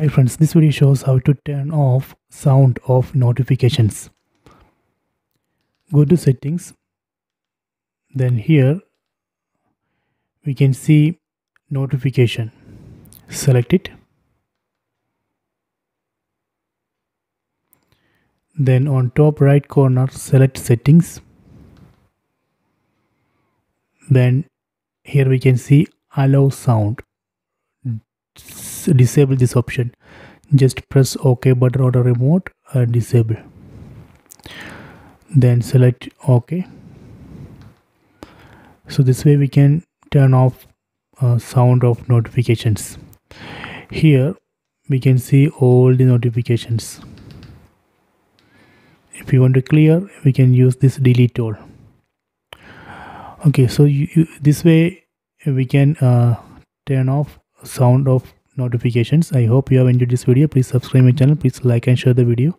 Hi friends, this video shows how to turn off sound of notifications. Go to settings. Then here we can see notification. Select it. Then on top right corner select settings. Then here we can see allow sound. Disable this option. Just press OK button on the remote and disable. Then select OK. So this way we can turn off sound of notifications. Here we can see all the notifications. If you want to clear, we can use this delete all. Okay, so this way we can turn off sound of notifications. I hope you have enjoyed this video. Please subscribe my channel. Please like and share the video.